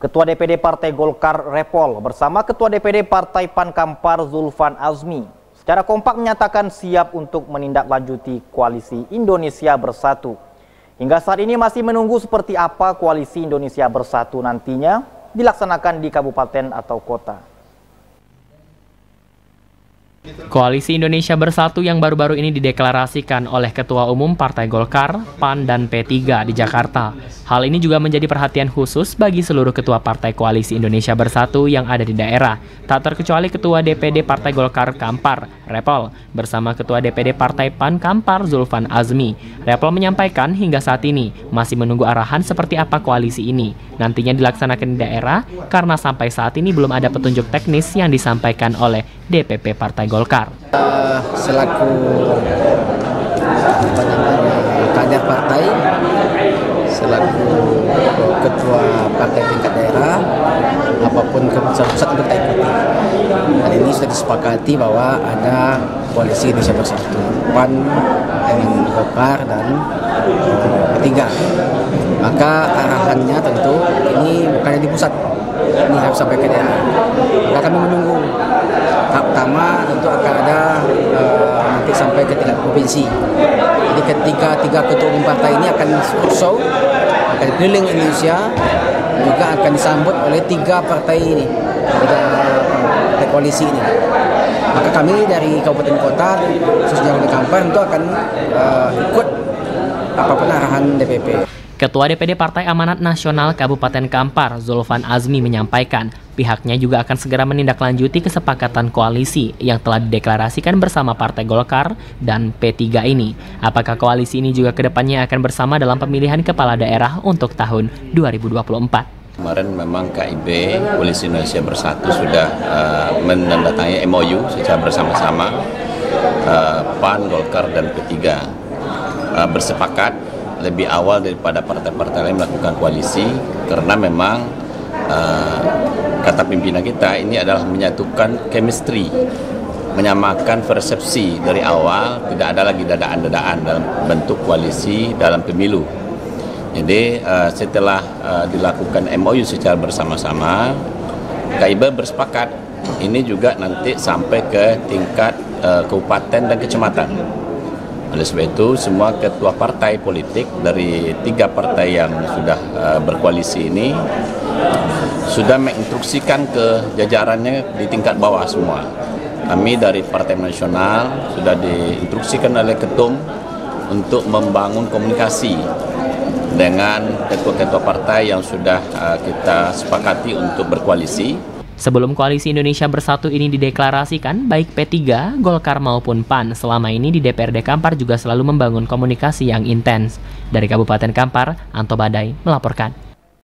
Ketua DPD Partai Golkar Repol bersama Ketua DPD Partai PAN Kampar Zulfan Azmi secara kompak menyatakan siap untuk menindaklanjuti Koalisi Indonesia Bersatu. Hingga saat ini masih menunggu seperti apa Koalisi Indonesia Bersatu nantinya dilaksanakan di kabupaten atau kota. Koalisi Indonesia Bersatu yang baru-baru ini dideklarasikan oleh Ketua Umum Partai Golkar, PAN, dan P3 di Jakarta. Hal ini juga menjadi perhatian khusus bagi seluruh ketua Partai Koalisi Indonesia Bersatu yang ada di daerah. Tak terkecuali Ketua DPD Partai Golkar Kampar, Repol, bersama Ketua DPD Partai PAN Kampar Zulfan Azmi. Repol menyampaikan hingga saat ini masih menunggu arahan seperti apa koalisi ini nantinya dilaksanakan di daerah karena sampai saat ini belum ada petunjuk teknis yang disampaikan oleh DPP Partai Golkar. Selaku kader partai, selaku ketua partai tingkat daerah, apapun keputusan pusat kita ikuti. Dan ini sudah disepakati bahwa ada koalisi Indonesia Bersatu, PAN dengan Golkar dan P3. Maka arahannya tentu ini bukan di pusat, ini harus sampai ke daerah. Maka kami menunggu. Tahap pertama tentu akan ada nanti sampai ke tingkat provinsi. Jadi ketika tiga ketua umum partai ini akan show, akan keliling Indonesia, juga akan disambut oleh tiga partai ini, tiga koalisi ini. Maka kami dari kabupaten kota, khususnya di Kampar, itu akan ikut apapun arahan DPP. Ketua DPD Partai Amanat Nasional Kabupaten Kampar, Zulfan Azmi, menyampaikan pihaknya juga akan segera menindaklanjuti kesepakatan koalisi yang telah dideklarasikan bersama Partai Golkar dan P3 ini. Apakah koalisi ini juga kedepannya akan bersama dalam pemilihan kepala daerah untuk tahun 2024? Kemarin memang KIB, Koalisi Indonesia Bersatu, sudah menandatangani MOU secara bersama-sama PAN, Golkar, dan P3 bersepakat lebih awal daripada partai-partai lain melakukan koalisi, karena memang kata pimpinan kita ini adalah menyatukan chemistry, menyamakan persepsi dari awal, tidak ada lagi dadaan-dadaan dalam bentuk koalisi dalam pemilu. Jadi setelah dilakukan MOU secara bersama-sama, KIB bersepakat ini juga nanti sampai ke tingkat kabupaten dan kecamatan. Oleh sebab itu, semua ketua partai politik dari tiga partai yang sudah berkoalisi ini sudah menginstruksikan ke jajarannya di tingkat bawah semua. Kami dari Partai Nasional sudah diinstruksikan oleh ketum untuk membangun komunikasi dengan ketua-ketua partai yang sudah kita sepakati untuk berkoalisi. Sebelum Koalisi Indonesia Bersatu ini dideklarasikan, baik P3, Golkar maupun PAN selama ini di DPRD Kampar juga selalu membangun komunikasi yang intens. Dari Kabupaten Kampar, Anto Badai melaporkan.